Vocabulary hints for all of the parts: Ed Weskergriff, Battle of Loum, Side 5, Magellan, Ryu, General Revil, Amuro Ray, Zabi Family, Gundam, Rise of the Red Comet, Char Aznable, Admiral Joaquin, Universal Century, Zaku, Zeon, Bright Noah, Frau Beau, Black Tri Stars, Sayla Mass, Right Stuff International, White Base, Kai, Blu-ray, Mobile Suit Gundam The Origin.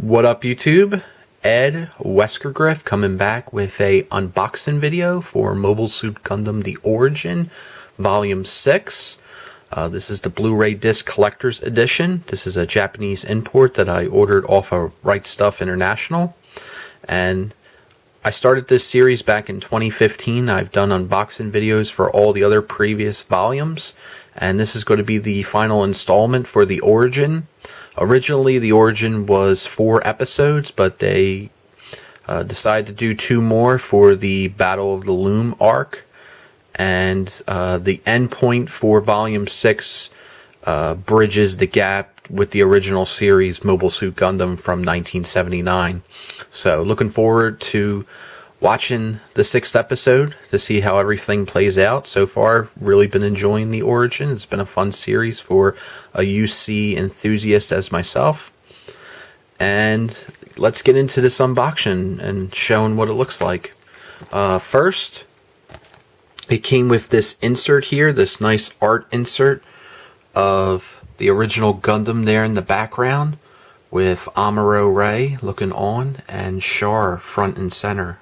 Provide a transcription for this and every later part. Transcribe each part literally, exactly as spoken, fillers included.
What up YouTube? Ed Weskergriff coming back with a unboxing video for Mobile Suit Gundam The Origin Volume six. Uh, this is the Blu-ray Disc Collector's Edition. This is a Japanese import that I ordered off of Right Stuff International. And I started this series back in twenty fifteen. I've done unboxing videos for all the other previous volumes. And this is going to be the final installment for The Origin. Originally, The Origin was four episodes, but they uh, decided to do two more for the Battle of the Loum arc. And uh, the end point for Volume six uh, bridges the gap with the original series, Mobile Suit Gundam, from nineteen seventy-nine. So, looking forward to watching the sixth episode to see how everything plays out. So far, really been enjoying The Origin. It's been a fun series for a U C enthusiast as myself. And let's get into this unboxing and showing what it looks like. Uh, first, it came with this insert here, this nice art insert of the original Gundam there in the background with Amuro Ray looking on and Char front and center.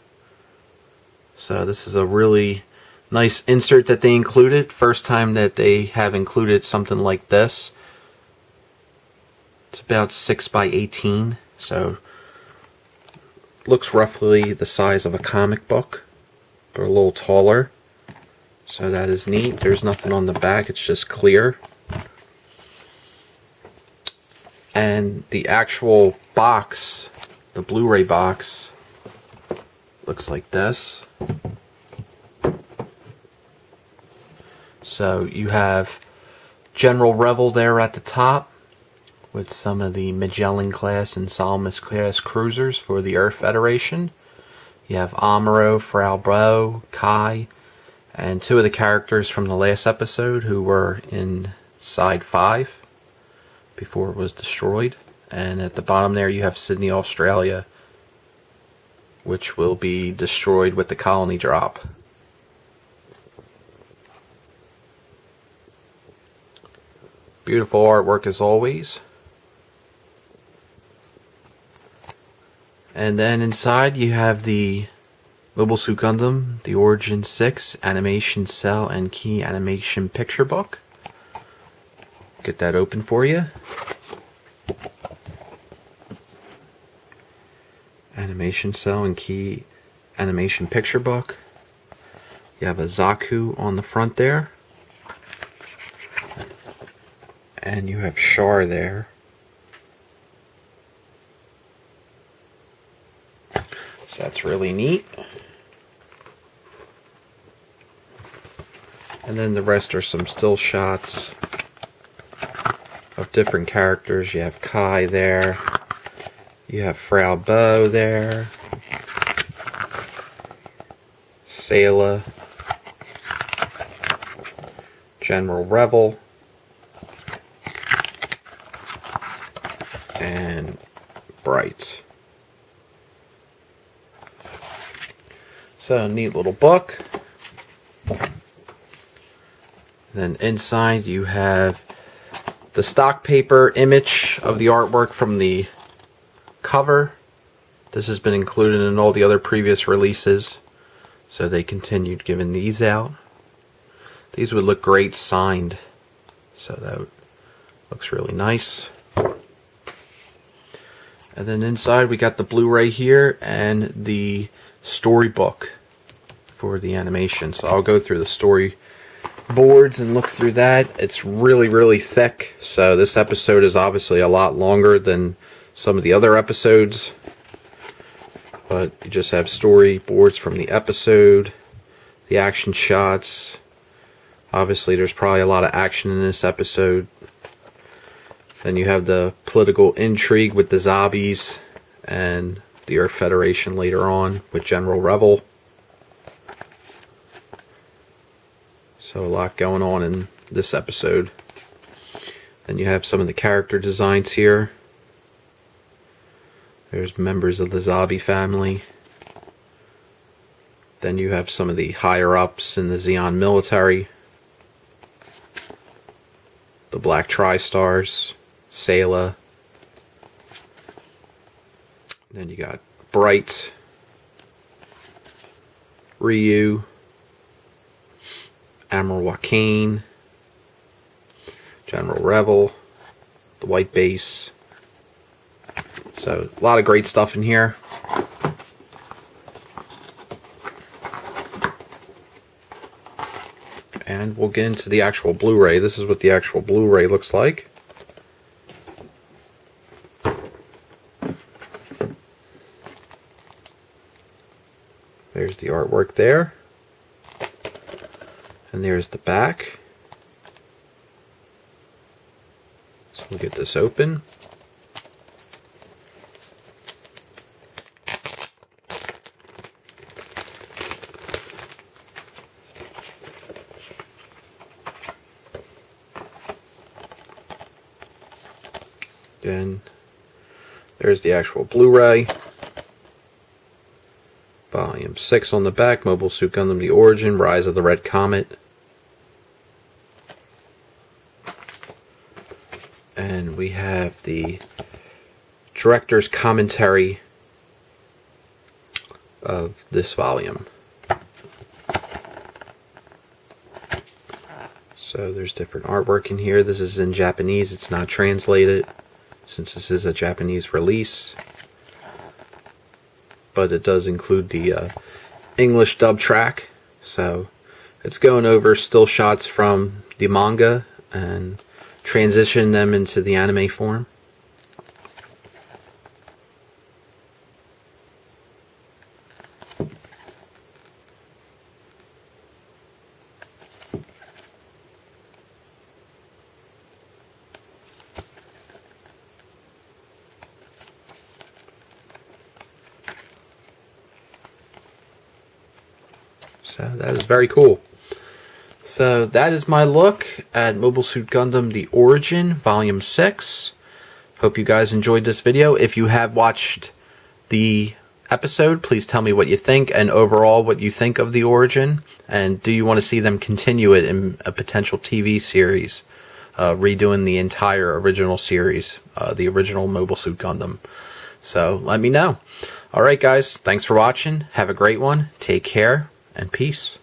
So this is a really nice insert that they included. First time that they have included something like this. It's about six by eighteen, so looks roughly the size of a comic book, but a little taller. So that is neat. There's nothing on the back, it's just clear. And the actual box, the Blu-ray box, looks like this. So you have General Revil there at the top with some of the Magellan class and Salamis class cruisers for the Earth Federation. You have Amuro, Frau Beau, Kai, and two of the characters from the last episode who were in Side five before it was destroyed. And at the bottom there you have Sydney, Australia, which will be destroyed with the Colony Drop. Beautiful artwork as always. And then inside you have the Mobile Suit Gundam, The Origin six, Animation Cell and Key Animation Picture Book. Get that open for you. Animation Cell and Key Animation Picture Book. You have a Zaku on the front there. And you have Char there. So that's really neat. And then the rest are some still shots of different characters. You have Kai there. You have Frau Beau there, Sayla, General Revil, and Bright. So, neat little book. Then inside you have the stock paper image of the artwork from the cover. This has been included in all the other previous releases, so they continued giving these out. These would look great signed, so that looks really nice. And then inside we got the Blu-ray here and the storybook for the animation. So I'll go through the storyboards and look through that. It's really, really thick, so this episode is obviously a lot longer than some of the other episodes, but you just have storyboards from the episode, the action shots. Obviously there's probably a lot of action in this episode. Then you have the political intrigue with the Zabis and the Earth Federation later on with General Revil. So a lot going on in this episode. Then you have some of the character designs here. There's members of the Zabi family. Then you have some of the higher-ups in the Zeon military. The Black Tri Stars, Sayla, Then you got Bright, Ryu, Admiral Joaquin, General Revil, the White Base. So a lot of great stuff in here. And we'll get into the actual Blu-ray. This is what the actual Blu-ray looks like. There's the artwork there. And there's the back. So we'll get this open. Then there's the actual Blu-ray. Volume six on the back, Mobile Suit Gundam The Origin, Rise of the Red Comet. And we have the director's commentary of this volume. So there's different artwork in here. This is in Japanese, it's not translated, since this is a Japanese release, but it does include the uh, English dub track, so it's going over still shots from the manga and transition them into the anime form. So that is very cool. So that is my look at Mobile Suit Gundam The Origin Volume six. Hope you guys enjoyed this video. If you have watched the episode, please tell me what you think, and overall what you think of The Origin, and do you want to see them continue it in a potential T V series, uh, redoing the entire original series, uh, the original Mobile Suit Gundam. So let me know. Alright guys, thanks for watching. Have a great one. Take care. And peace.